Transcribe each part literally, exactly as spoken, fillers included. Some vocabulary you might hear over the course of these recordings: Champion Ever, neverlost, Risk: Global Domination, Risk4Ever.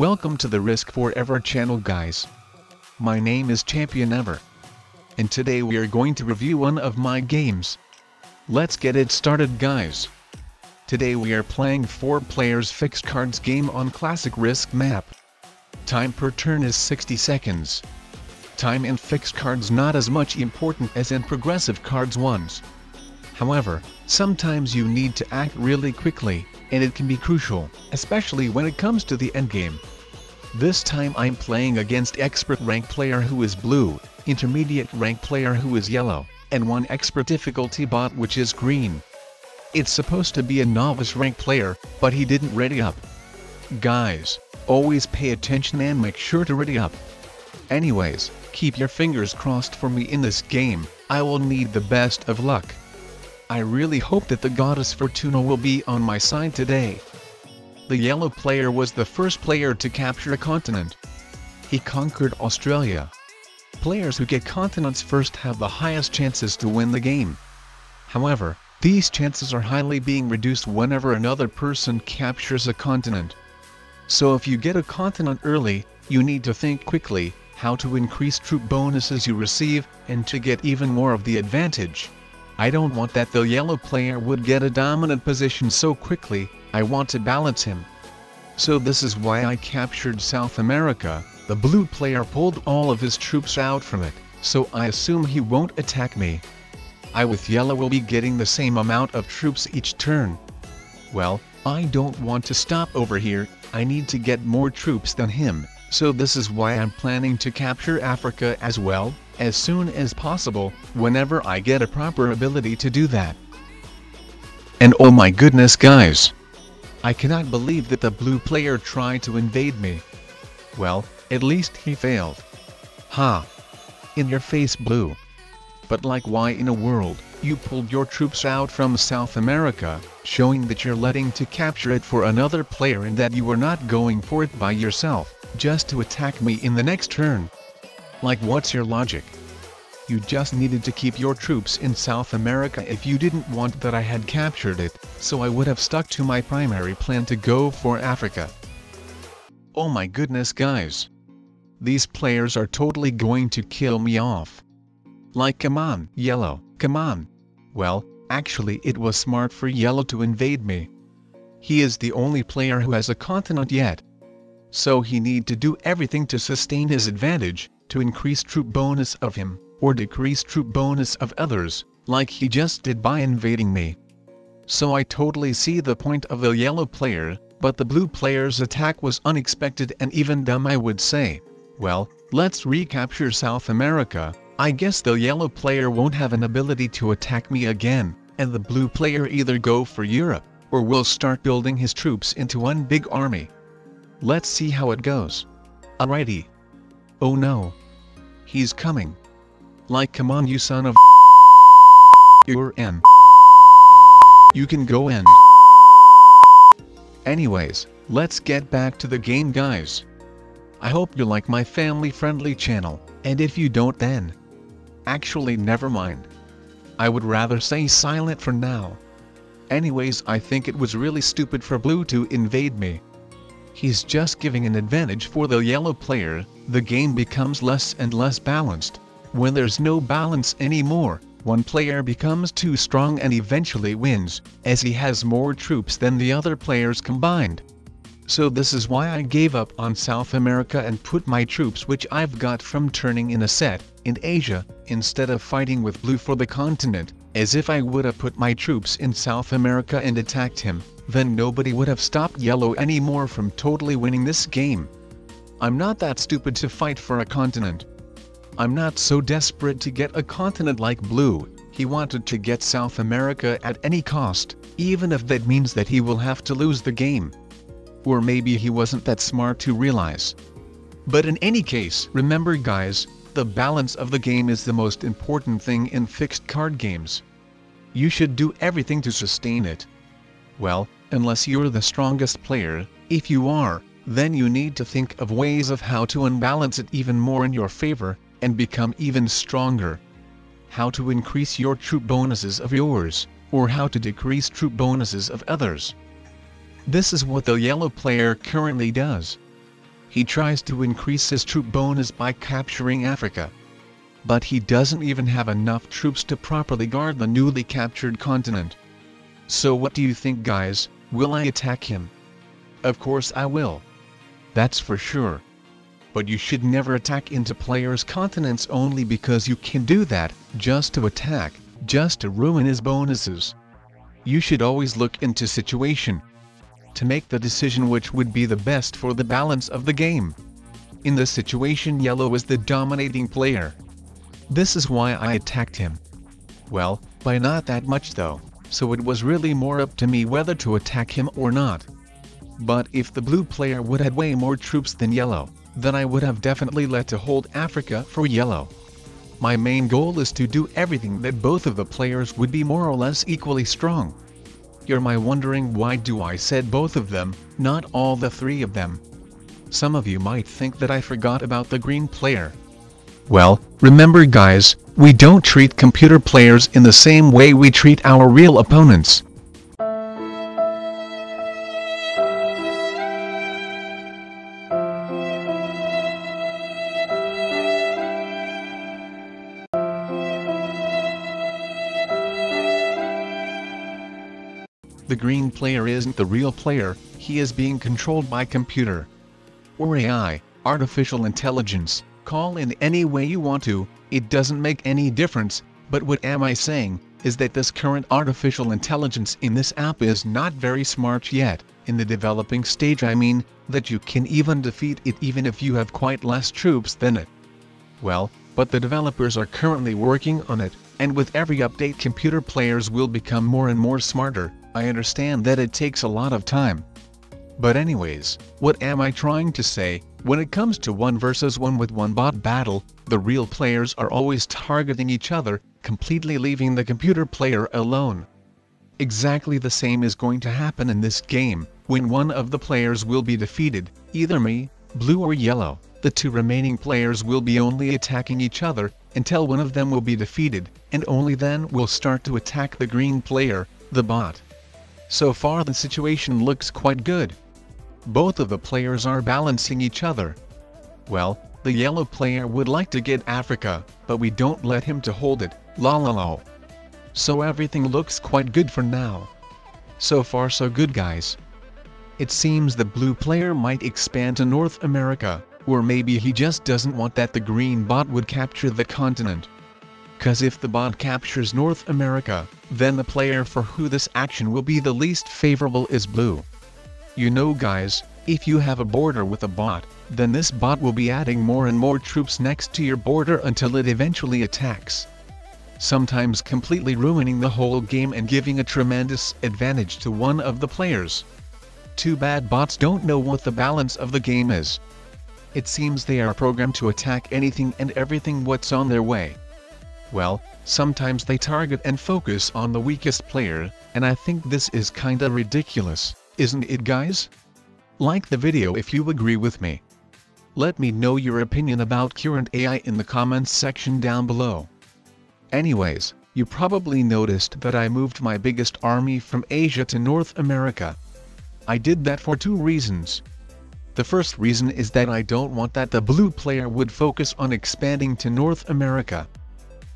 Welcome to the Risk Forever channel, guys. My name is Champion Ever, and today we are going to review one of my games. Let's get it started, guys. Today we are playing four players fixed cards game on classic Risk map. Time per turn is sixty seconds. Time in fixed cards not as much important as in progressive cards ones. However, sometimes you need to act really quickly, and it can be crucial, especially when it comes to the endgame. This time I'm playing against expert rank player who is blue, intermediate rank player who is yellow, and one expert difficulty bot which is green. It's supposed to be a novice rank player, but he didn't ready up. Guys, always pay attention and make sure to ready up. Anyways, keep your fingers crossed for me in this game. I will need the best of luck. I really hope that the goddess Fortuna will be on my side today. The yellow player was the first player to capture a continent. He conquered Australia. Players who get continents first have the highest chances to win the game. However, these chances are highly being reduced whenever another person captures a continent. So if you get a continent early, you need to think quickly how to increase troop bonuses you receive and to get even more of the advantage. I don't want that the yellow player would get a dominant position so quickly. I want to balance him. So this is why I captured South America. The blue player pulled all of his troops out from it, so I assume he won't attack me. I with yellow will be getting the same amount of troops each turn. Well, I don't want to stop over here. I need to get more troops than him, so this is why I'm planning to capture Africa as well, as soon as possible, whenever I get a proper ability to do that. And oh my goodness, guys, I cannot believe that the blue player tried to invade me. Well, at least he failed. Ha! In your face, blue. But like, why in a world, you pulled your troops out from South America, showing that you're letting to capture it for another player and that you were not going for it by yourself, just to attack me in the next turn. Like, what's your logic? You just needed to keep your troops in South America if you didn't want that I had captured it, so I would have stuck to my primary plan to go for Africa. Oh my goodness, guys. These players are totally going to kill me off. Like, come on, yellow, come on. Well, actually it was smart for yellow to invade me. He is the only player who has a continent yet. So he need to do everything to sustain his advantage, to increase troop bonus of him, or decrease troop bonus of others, like he just did by invading me. So I totally see the point of the yellow player, but the blue player's attack was unexpected and even dumb, I would say. Well, let's recapture South America. I guess the yellow player won't have an ability to attack me again, and the blue player either go for Europe, or will start building his troops into one big army. Let's see how it goes. Alrighty. Oh no. He's coming. Like, come on, you son of you're in. You can go in. Anyways, let's get back to the game, guys. I hope you like my family-friendly channel, and if you don't, then actually never mind. I would rather say silent for now. Anyways, I think it was really stupid for blue to invade me. He's just giving an advantage for the yellow player. The game becomes less and less balanced. When there's no balance anymore, one player becomes too strong and eventually wins, as he has more troops than the other players combined. So this is why I gave up on South America and put my troops, which I've got from turning in a set, in Asia, instead of fighting with blue for the continent. As if I would have put my troops in South America and attacked him, then nobody would have stopped yellow anymore from totally winning this game. I'm not that stupid to fight for a continent. I'm not so desperate to get a continent like blue. He wanted to get South America at any cost, even if that means that he will have to lose the game. Or maybe he wasn't that smart to realize. But in any case, remember guys, the balance of the game is the most important thing in fixed card games. You should do everything to sustain it. Well, unless you're the strongest player. If you are, then you need to think of ways of how to unbalance it even more in your favor, and become even stronger. How to increase your troop bonuses of yours, or how to decrease troop bonuses of others. This is what the yellow player currently does. he tries to increase his troop bonus by capturing Africa. But he doesn't even have enough troops to properly guard the newly captured continent. So what do you think, guys? Will I attack him? Of course I will. That's for sure. But you should never attack into players' continents only because you can do that, just to attack, just to ruin his bonuses. You should always look into situation to make the decision which would be the best for the balance of the game. In this situation, yellow is the dominating player. This is why I attacked him. Well, by not that much though, so it was really more up to me whether to attack him or not. But if the blue player would have way more troops than yellow, then I would have definitely let to hold Africa for yellow. My main goal is to do everything that both of the players would be more or less equally strong. You're my wondering why do I said both of them, not all the three of them. Some of you might think that I forgot about the green player. Well, remember guys, we don't treat computer players in the same way we treat our real opponents. The green player isn't the real player, he is being controlled by computer. Or A I, artificial intelligence, call in any way you want to, it doesn't make any difference, but what am I saying, is that this current artificial intelligence in this app is not very smart yet, in the developing stage I mean, that you can even defeat it even if you have quite less troops than it. Well, but the developers are currently working on it, and with every update computer players will become more and more smarter. I understand that it takes a lot of time. But anyways, what am I trying to say, when it comes to one versus one with one bot battle, the real players are always targeting each other, completely leaving the computer player alone. Exactly the same is going to happen in this game, when one of the players will be defeated, either me, blue or yellow, the two remaining players will be only attacking each other, until one of them will be defeated, and only then will start to attack the green player, the bot. So far the situation looks quite good. Both of the players are balancing each other. Well, the yellow player would like to get Africa, but we don't let him to hold it, la la la. So everything looks quite good for now. So far so good guys. It seems the blue player might expand to North America, or maybe he just doesn't want that the green bot would capture the continent. Cause if the bot captures North America, then the player for who this action will be the least favorable is blue. You know guys, if you have a border with a bot, then this bot will be adding more and more troops next to your border until it eventually attacks. Sometimes completely ruining the whole game and giving a tremendous advantage to one of the players. Too bad bots don't know what the balance of the game is. It seems they are programmed to attack anything and everything what's on their way. Well, sometimes they target and focus on the weakest player, and I think this is kinda ridiculous, isn't it guys? Like the video if you agree with me. Let me know your opinion about current A I in the comments section down below. Anyways, you probably noticed that I moved my biggest army from Asia to North America. I did that for two reasons. The first reason is that I don't want that the blue player would focus on expanding to North America.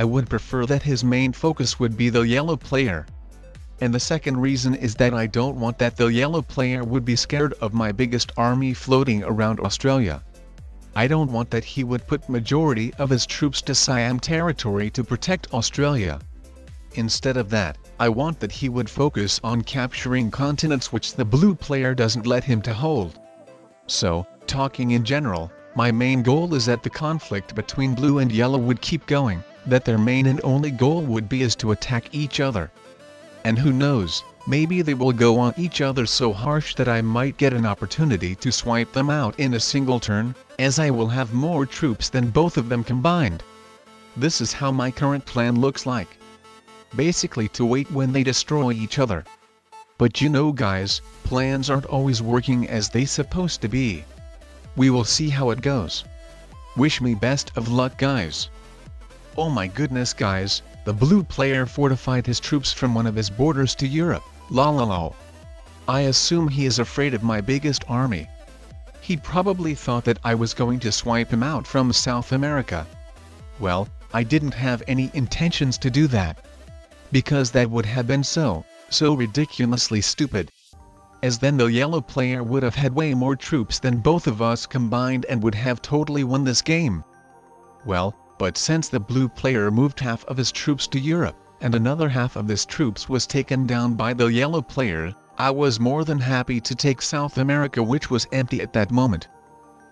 I would prefer that his main focus would be the yellow player. And the second reason is that I don't want that the yellow player would be scared of my biggest army floating around Australia. I don't want that he would put majority of his troops to Siam territory to protect Australia. Instead of that, I want that he would focus on capturing continents which the blue player doesn't let him to hold. So, talking in general, my main goal is that the conflict between blue and yellow would keep going. That their main and only goal would be is to attack each other. And who knows, maybe they will go on each other so harsh that I might get an opportunity to swipe them out in a single turn, as I will have more troops than both of them combined. This is how my current plan looks like. Basically to wait when they destroy each other. But you know guys, plans aren't always working as they supposed to be. We will see how it goes. Wish me best of luck guys. Oh my goodness guys, the blue player fortified his troops from one of his borders to Europe, la la la. I assume he is afraid of my biggest army. He probably thought that I was going to swipe him out from South America. Well, I didn't have any intentions to do that, because that would have been so, so ridiculously stupid. As then the yellow player would have had way more troops than both of us combined and would have totally won this game. Well, but since the blue player moved half of his troops to Europe, and another half of his troops was taken down by the yellow player, I was more than happy to take South America, which was empty at that moment.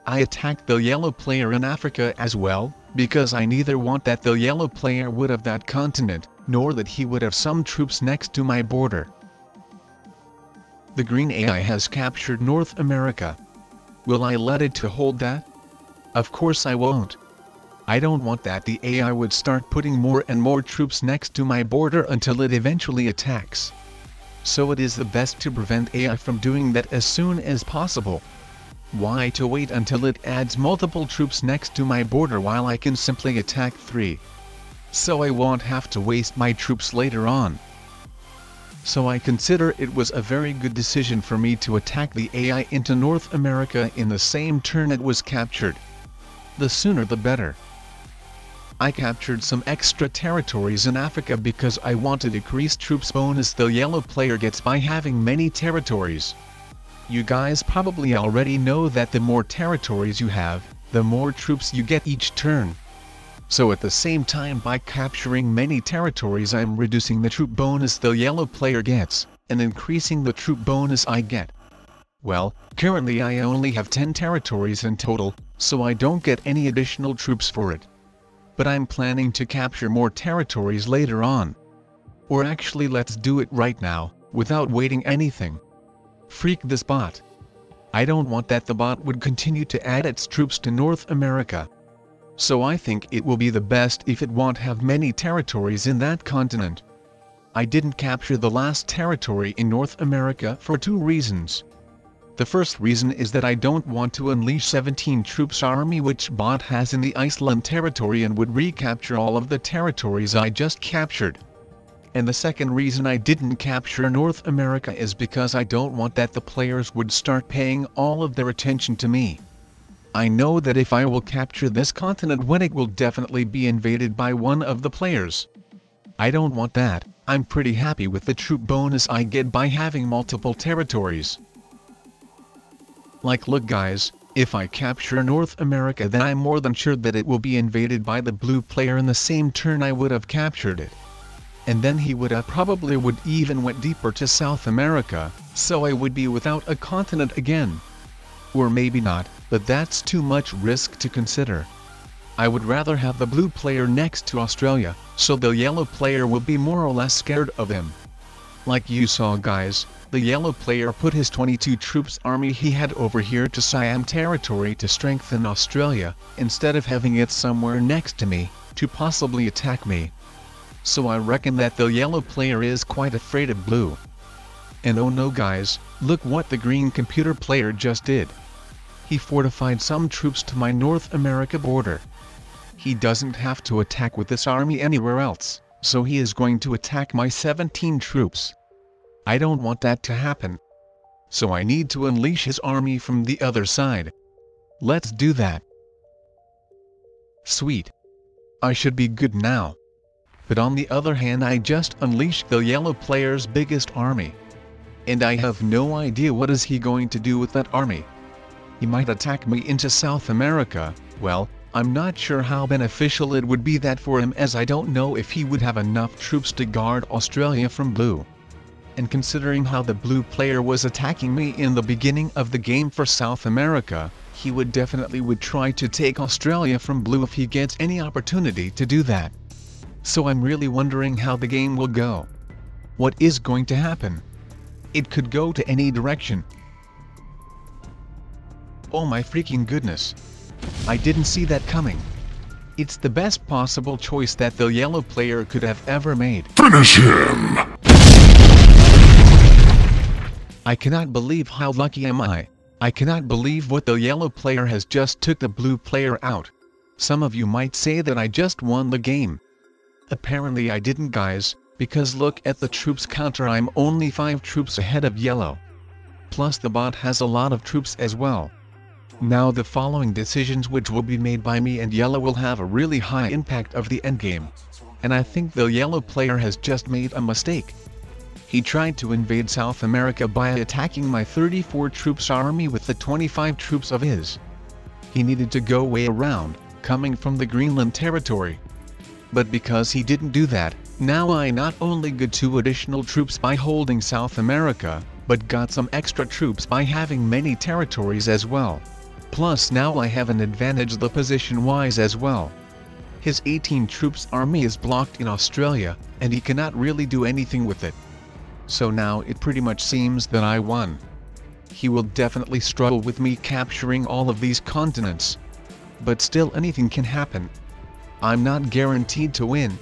I attacked the yellow player in Africa as well, because I neither want that the yellow player would have that continent, nor that he would have some troops next to my border. The green A I has captured North America. Will I let it to hold that? Of course I won't. I don't want that the A I would start putting more and more troops next to my border until it eventually attacks. So it is the best to prevent A I from doing that as soon as possible. Why to wait until it adds multiple troops next to my border while I can simply attack three? So I won't have to waste my troops later on. So I consider it was a very good decision for me to attack the A I into North America in the same turn it was captured. The sooner the better. I captured some extra territories in Africa because I want to decrease troops bonus the yellow player gets by having many territories. You guys probably already know that the more territories you have, the more troops you get each turn. So at the same time, by capturing many territories, I'm reducing the troop bonus the yellow player gets, and increasing the troop bonus I get. Well, currently I only have ten territories in total, so I don't get any additional troops for it. But I'm planning to capture more territories later on. Or actually, let's do it right now, without waiting anything. Freak this bot. I don't want that the bot would continue to add its troops to North America. So I think it will be the best if it won't have many territories in that continent. I didn't capture the last territory in North America for two reasons. The first reason is that I don't want to unleash seventeen troops army which bot has in the Iceland territory and would recapture all of the territories I just captured. And the second reason I didn't capture North America is because I don't want that the players would start paying all of their attention to me. I know that if I will capture this continent when it will definitely be invaded by one of the players. I don't want that. I'm pretty happy with the troop bonus I get by having multiple territories. Like, look guys, if I capture North America, then I'm more than sure that it will be invaded by the blue player in the same turn I would have captured it. And then he would have probably would even went deeper to South America, so I would be without a continent again. Or maybe not, but that's too much risk to consider. I would rather have the blue player next to Australia, so the yellow player will be more or less scared of him. Like you saw guys, the yellow player put his twenty-two troops army he had over here to Siam territory to strengthen Australia, instead of having it somewhere next to me, to possibly attack me. So I reckon that the yellow player is quite afraid of blue. And oh no guys, look what the green computer player just did. He fortified some troops to my North America border. He doesn't have to attack with this army anywhere else, so he is going to attack my seventeen troops. I don't want that to happen. So I need to unleash his army from the other side. Let's do that. Sweet. I should be good now. But on the other hand, I just unleashed the yellow player's biggest army. And I have no idea what is he going to do with that army. He might attack me into South America. Well, I'm not sure how beneficial it would be that for him, as I don't know if he would have enough troops to guard Australia from blue. And considering how the blue player was attacking me in the beginning of the game for South America, he would definitely would try to take Australia from blue if he gets any opportunity to do that. So I'm really wondering how the game will go. What is going to happen? It could go to any direction. Oh my freaking goodness. I didn't see that coming. It's the best possible choice that the yellow player could have ever made. Finish him! I cannot believe how lucky am I. I cannot believe what the yellow player has just took the blue player out. Some of you might say that I just won the game. Apparently I didn't guys, because look at the troops counter. I'm only five troops ahead of yellow. Plus the bot has a lot of troops as well. Now the following decisions which will be made by me and yellow will have a really high impact of the endgame. And I think the yellow player has just made a mistake. He tried to invade South America by attacking my thirty-four troops army with the twenty-five troops of his. He needed to go way around, coming from the Greenland territory. But because he didn't do that, now I not only got two additional troops by holding South America, but got some extra troops by having many territories as well. Plus now I have an advantage the position-wise as well. His eighteen troops army is blocked in Australia, and he cannot really do anything with it. So now it pretty much seems that I won. He will definitely struggle with me capturing all of these continents. But still anything can happen. I'm not guaranteed to win.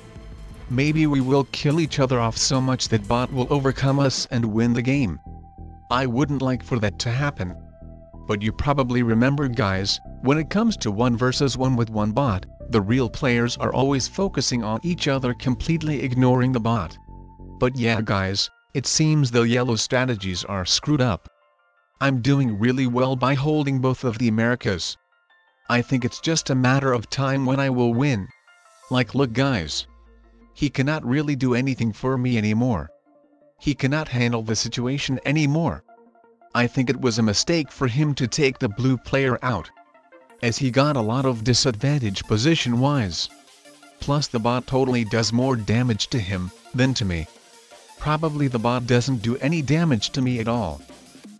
Maybe we will kill each other off so much that bot will overcome us and win the game. I wouldn't like for that to happen. But you probably remember guys, when it comes to one versus one with one bot, the real players are always focusing on each other, completely ignoring the bot. But yeah guys, it seems the yellow strategies are screwed up. I'm doing really well by holding both of the Americas. I think it's just a matter of time when I will win. Like look guys. He cannot really do anything for me anymore. He cannot handle the situation anymore. I think it was a mistake for him to take the blue player out, as he got a lot of disadvantage position-wise. Plus the bot totally does more damage to him than to me. Probably the bot doesn't do any damage to me at all.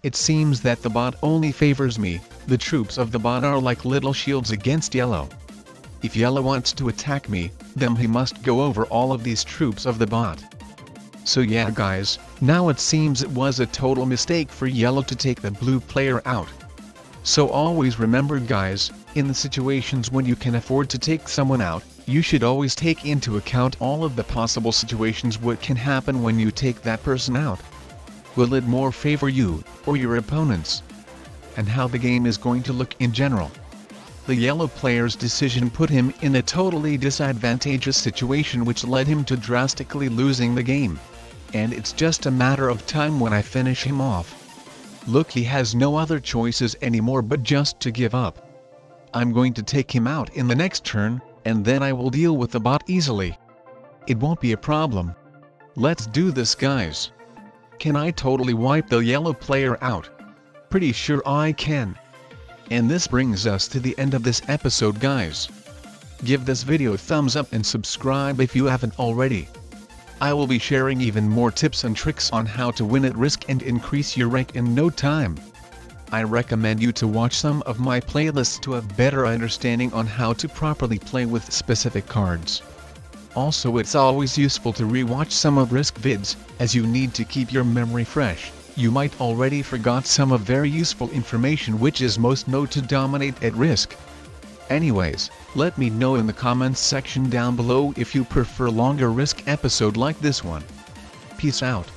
It seems that the bot only favors me. The troops of the bot are like little shields against yellow. If yellow wants to attack me, then he must go over all of these troops of the bot. So yeah guys, now it seems it was a total mistake for yellow to take the blue player out. So always remember guys, in the situations when you can afford to take someone out, you should always take into account all of the possible situations what can happen when you take that person out. Will it more favor you, or your opponents? And how the game is going to look in general. The yellow player's decision put him in a totally disadvantageous situation which led him to drastically losing the game. And it's just a matter of time when I finish him off. Look, he has no other choices anymore but just to give up. I'm going to take him out in the next turn, and then I will deal with the bot easily. It won't be a problem. Let's do this guys. Can I totally wipe the yellow player out? Pretty sure I can. And this brings us to the end of this episode guys. Give this video a thumbs up and subscribe if you haven't already. I will be sharing even more tips and tricks on how to win at risk and increase your rank in no time. I recommend you to watch some of my playlists to have better understanding on how to properly play with specific cards. Also it's always useful to re-watch some of Risk vids, as you need to keep your memory fresh. You might already forgot some of very useful information which is most known to dominate at risk. Anyways, let me know in the comments section down below if you prefer longer Risk episode like this one. Peace out.